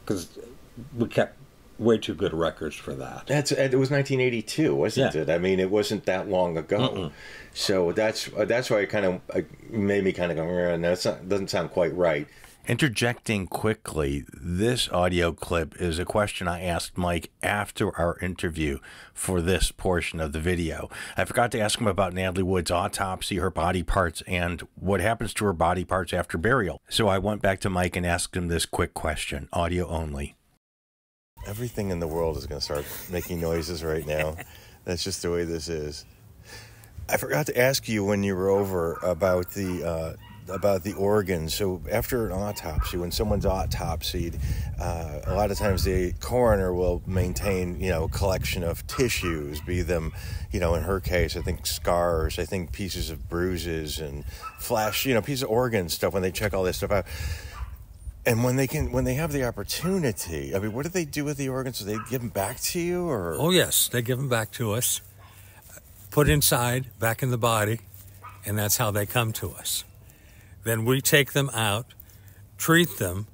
because we kept. Way too good records for that. That's it was nineteen eighty-two, wasn't yeah. it? I mean, it wasn't that long ago. Mm-mm. So that's that's why it kind of it made me kind of go, no, it's not, doesn't sound quite right. Interjecting quickly, this audio clip is a question I asked Mike after our interview for this portion of the video. I forgot to ask him about Natalie Wood's autopsy, her body parts, and what happens to her body parts after burial. So I went back to Mike and asked him this quick question, audio only. Everything in the world is going to start making noises right now. That's just the way this is. I forgot to ask you when you were over about the uh, about the organs. So after an autopsy, when someone's autopsied, uh, a lot of times the coroner will maintain, you know, a collection of tissues, be them, you know, in her case, I think scars, I think pieces of bruises and flesh, you know, pieces of organ stuff when they check all this stuff out. And when they can, when they have the opportunity, I mean, what do they do with the organs? Do they give them back to you, or? Oh yes, they give them back to us, put inside, back in the body, and that's how they come to us. Then we take them out, treat them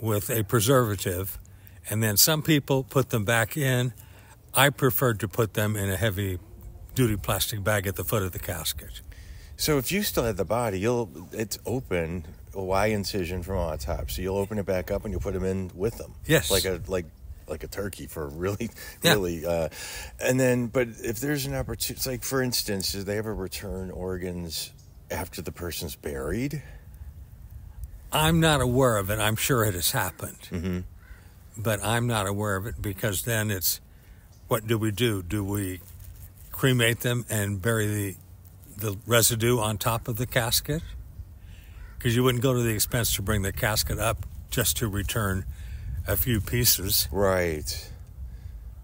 with a preservative, and then some people put them back in. I preferred to put them in a heavy-duty plastic bag at the foot of the casket. So if you still have the body, you'll it's open. A Y incision from autopsy. You'll open it back up and you'll put them in with them. Yes, like a like like a turkey for really, yeah. really. Uh, and then, but if there's an opportunity, it's like, for instance, do they ever return organs after the person's buried? I'm not aware of it. I'm sure it has happened. Mm-hmm. But I'm not aware of it, because then it's, what do we do? Do we cremate them and bury the the residue on top of the casket? Because you wouldn't go to the expense to bring the casket up just to return a few pieces. Right.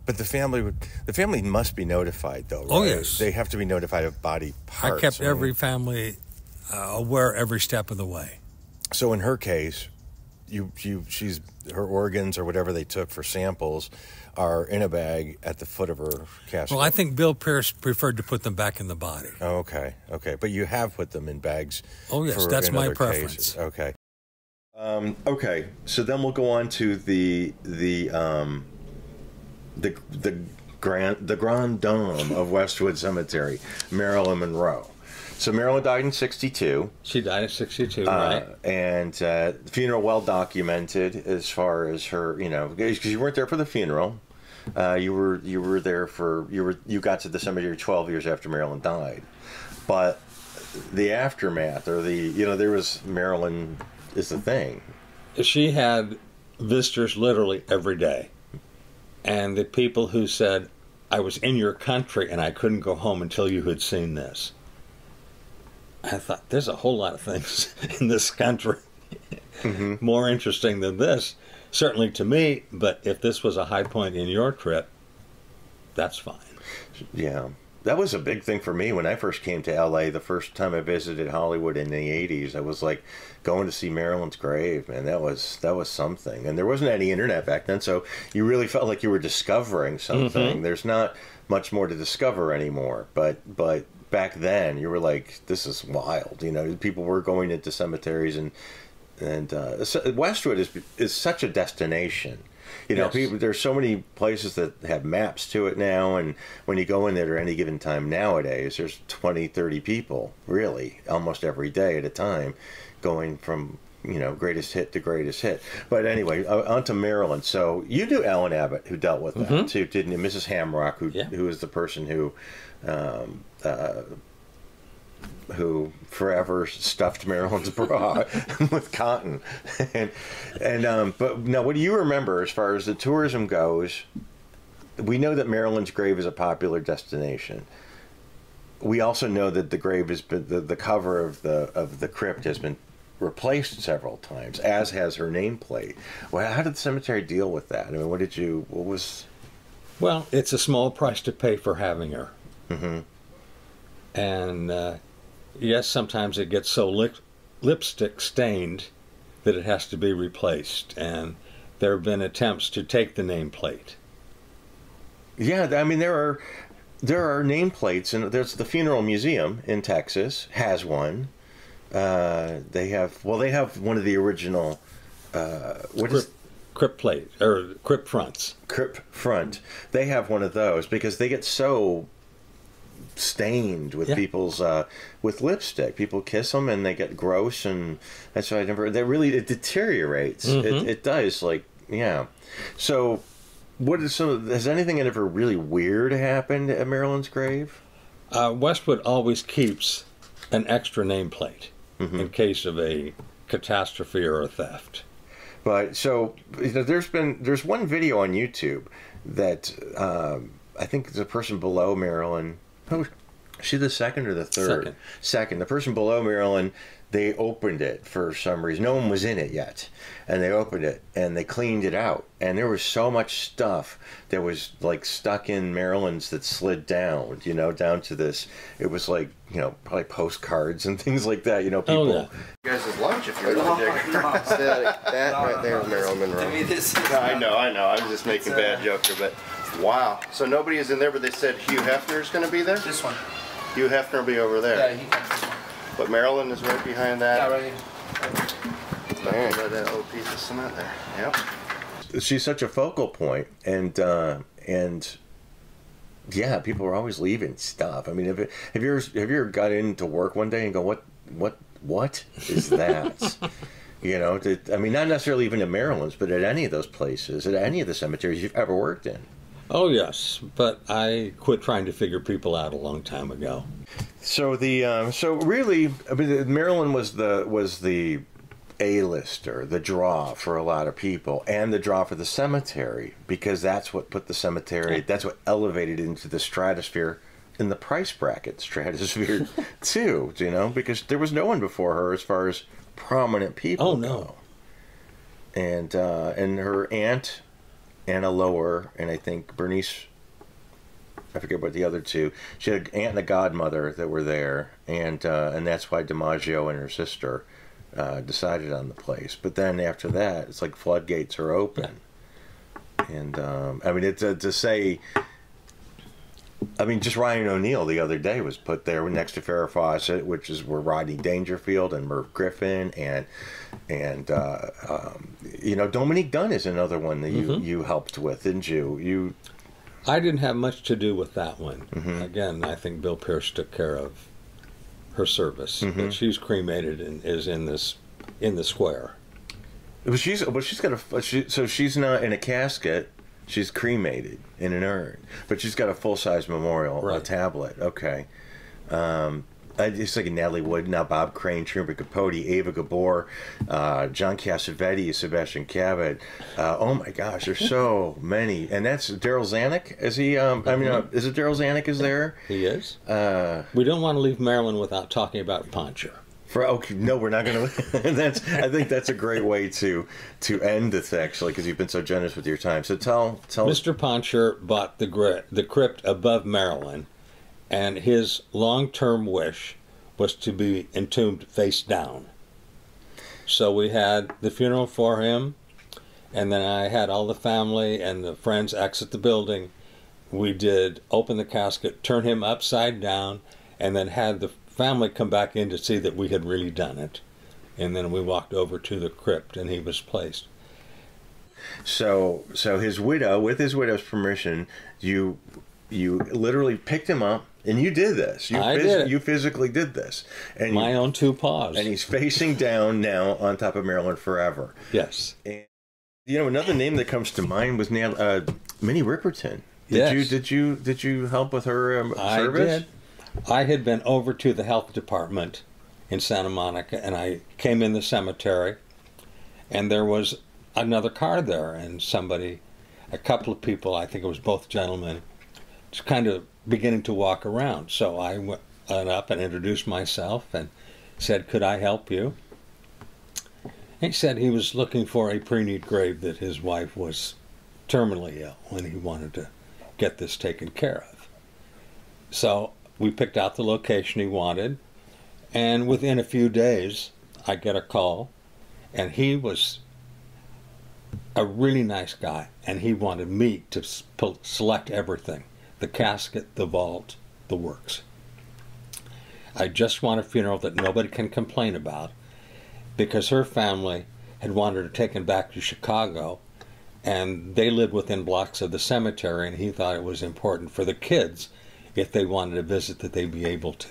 But the family would, the family must be notified, though, right? Oh, yes. They have to be notified of body parts. I kept every family uh, aware every step of the way. So in her case, you, you, she's, her organs or whatever they took for samples are in a bag at the foot of her casket. Well, I think Bill Pierce preferred to put them back in the body. Oh, okay, okay. But you have put them in bags. Oh, yes, for, that's my preference. Cases. Okay. Um, okay, so then we'll go on to the the um, the the grand the grand dame of Westwood Cemetery, Marilyn Monroe. So Marilyn died in sixty-two. She died at sixty-two, uh, right? And uh, the funeral well documented as far as her, you know, because you weren't there for the funeral. Uh, you were you were there for you were you got to the cemetery twelve years after Marilyn died, but the aftermath, or the, you know, there was, Marilyn is the thing. She had visitors literally every day, and the people who said, "I was in your country and I couldn't go home until you had seen this." I thought, there's a whole lot of things in this country mm-hmm. more interesting than this, certainly to me, but if this was a high point in your trip, that's fine. Yeah. That was a big thing for me when I first came to L A. The first time I visited Hollywood in the eighties, I was like, going to see Marilyn's grave, man. That was that was something. And there wasn't any internet back then, so you really felt like you were discovering something. Mm-hmm. There's not much more to discover anymore, but but back then you were like, this is wild. You know, people were going into cemeteries, and and uh, Westwood is is such a destination. You know, yes. people, there's so many places that have maps to it now, and when you go in there at any given time nowadays, there's twenty, thirty people, really, almost every day at a time, going from, you know, greatest hit to greatest hit. But anyway, on to Marilyn. So you knew Ellen Abbott, who dealt with that, mm-hmm. too, didn't you? Missus Hamrock, who, yeah. who is the person who... Um, uh, who forever stuffed Marilyn's bra with cotton. And, and um, but now, what do you remember as far as the tourism goes? We know that Marilyn's grave is a popular destination. We also know that the grave has been, the, the cover of the, of the crypt has been replaced several times, as has her nameplate. Well, how did the cemetery deal with that? I mean, what did you, what was... Well, it's a small price to pay for having her. Mm-hmm. And, uh, yes, sometimes it gets so lip lipstick stained that it has to be replaced, and there have been attempts to take the nameplate. Yeah, I mean, there are there are nameplates, and there's the Funeral Museum in Texas has one. Uh, they have well, they have one of the original. Uh, what is? Crypt plate or crypt fronts? Crypt front. They have one of those because they get so stained with yeah. people's uh with lipstick. People kiss them and they get gross, and that's why I never, that really, it deteriorates. Mm-hmm. it, it does, like, yeah. So what is some of, has anything ever really weird happened at Marilyn's grave? uh Westwood always keeps an extra nameplate mm-hmm. in case of a catastrophe or a theft. But so, you know, there's been there's one video on YouTube that um I think the person below Marilyn, was she the second or the third? Second. Second. The person below Marilyn, they opened it for some reason. No one was in it yet. And they opened it, and they cleaned it out. And there was so much stuff that was, like, stuck in Marilyn's that slid down, you know, down to this. It was like, you know, probably postcards and things like that, you know, people. Oh, yeah. You guys have lunch if you're going to dig. That right there is Marilyn Monroe. I know, I know. I was just making a bad joke here, but... Wow. So nobody is in there, but they said Hugh Hefner is going to be there? This one. Hugh Hefner will be over there. Yeah, he comes this one. But Marilyn is right behind that. Yeah, right here. Man, got that old piece of cement there. Yep. She's such a focal point, and, uh, and yeah, people are always leaving stuff. I mean, have, it, have, you ever, have you ever got into work one day and go, what, what, what is that? You know, to, I mean, not necessarily even in Maryland's, but at any of those places, at any of the cemeteries you've ever worked in. Oh, yes. But I quit trying to figure people out a long time ago. So the um, so really, I mean, Maryland was the was the A-lister, the draw for a lot of people, and the draw for the cemetery, because that's what put the cemetery, that's what elevated it into the stratosphere, in the price bracket stratosphere too, you know, because there was no one before her as far as prominent people. Oh, no. Go. And uh, and her aunt, Anna Lower, and I think Bernice, I forget about the other two. She had an aunt and a godmother that were there, and uh, and that's why DiMaggio and her sister uh, decided on the place. But then after that, it's like floodgates are open. Yeah. And um, I mean, it, to, to say, I mean, just Ryan O'Neal the other day was put there next to Farrah Fawcett, which is where Rodney Dangerfield and Merv Griffin and and uh, um, you know, Dominique Dunn is another one that you mm-hmm. you helped with, didn't you? You. I didn't have much to do with that one. Mm-hmm. Again, I think Bill Pierce took care of her service. Mm-hmm. And she's cremated and is in this in the square. But she's but she's got a she, so she's not in a casket. She's cremated in an urn, but she's got a full-size memorial, right. A tablet. Okay, um, I just like Natalie Wood, now Bob Crane, Truman Capote, Ava Gabor, uh, John Cassavetes, Sebastian Cabot. Uh, oh my gosh, there's so many, and that's Daryl Zanuck. Is he? Um, I mean, uh, is it Daryl Zanuck? Is there? He is. Uh, we don't want to leave Maryland without talking about Poncher. For, okay, no, we're not going to. That's. I think that's a great way to to end this, actually, because you've been so generous with your time. So tell tell. Mister Poncher bought the the crypt above Maryland, and his long term wish was to be entombed face down. So we had the funeral for him, and then I had all the family and the friends exit the building. We did open the casket, turn him upside down, and then had the family come back in to see that we had really done it, and then we walked over to the crypt and he was placed. So so his widow, with his widow's permission, you you literally picked him up, and you did this. You I did. You physically did this. And my you, own two paws. And he's facing down now on top of Maryland forever. Yes. And you know, another name that comes to mind was Nan, uh, Minnie Riperton. Did yes. you did you did you help with her um, service? I did. I had been over to the health department in Santa Monica, and I came in the cemetery, and there was another car there, and somebody, a couple of people, I think it was both gentlemen, just kind of beginning to walk around. So I went up and introduced myself and said, "Could I help you?" And he said he was looking for a preneed grave, that his wife was terminally ill, and he wanted to get this taken care of. So we picked out the location he wanted, and within a few days, I get a call, and he was a really nice guy, and he wanted me to select everything, the casket, the vault, the works. I just want a funeral that nobody can complain about, because her family had wanted her taken back to Chicago, and they lived within blocks of the cemetery, and he thought it was important for the kids, if they wanted to visit, that they'd be able to.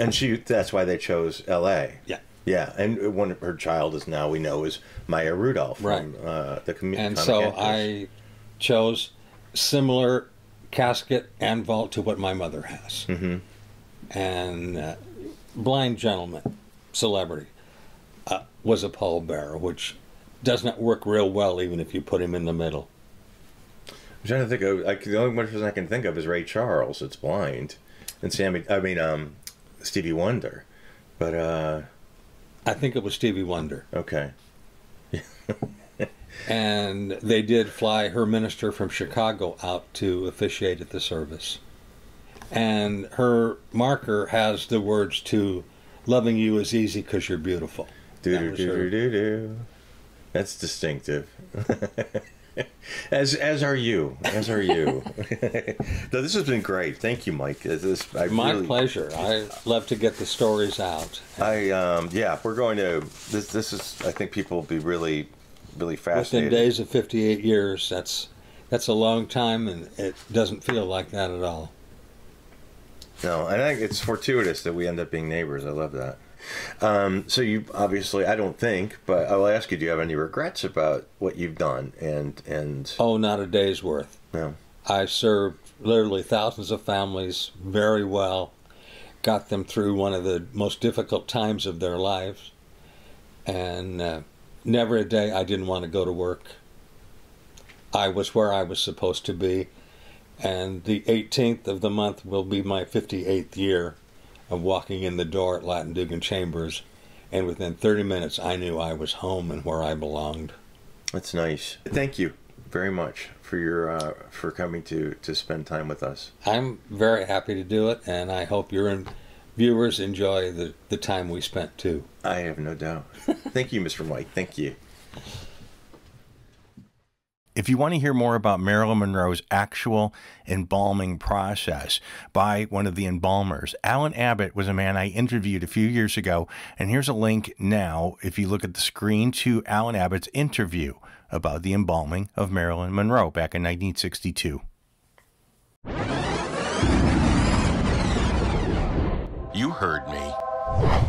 And she, that's why they chose L A Yeah. Yeah, and one of her child is now, we know, is Maya Rudolph. From, right. Uh, the community. And so campus. I chose similar casket and vault to what my mother has. Mm-hmm. And uh, blind gentleman, celebrity, uh, was a pallbearer, which does not work real well even if you put him in the middle. I'm trying to think of, like, the only person I can think of is Ray Charles. It's blind, and Sammy. I mean, um, Stevie Wonder. But uh, I think it was Stevie Wonder. Okay. And they did fly her minister from Chicago out to officiate at the service, and her marker has the words to "Loving you is easy because you're beautiful." Do do do do do. That's distinctive. As as are you, as are you. No, this has been great. Thank you, Mike. This, I My really, pleasure. I love to get the stories out. I um yeah, we're going to this. This is, I think people will be really, really fascinated. Within days of fifty-eight years, that's that's a long time, and it doesn't feel like that at all. No, and I think it's fortuitous that we end up being neighbors. I love that. Um, so you obviously, I don't think, but I will ask you, do you have any regrets about what you've done? And, and oh, not a day's worth. No. I served literally thousands of families very well, got them through one of the most difficult times of their lives, and uh, never a day I didn't want to go to work. I was where I was supposed to be, and the eighteenth of the month will be my fifty-eighth year of walking in the door at Latin Dugan Chambers, and within thirty minutes I knew I was home and where I belonged. That's nice. Thank you very much for your uh, for coming to to spend time with us. I'm very happy to do it, and I hope your in viewers enjoy the the time we spent too. I have no doubt. Thank you, Mister Mike. Thank you. If you want to hear more about Marilyn Monroe's actual embalming process by one of the embalmers, Alan Abbott was a man I interviewed a few years ago, and here's a link now, if you look at the screen, to Alan Abbott's interview about the embalming of Marilyn Monroe back in nineteen sixty-two. You heard me.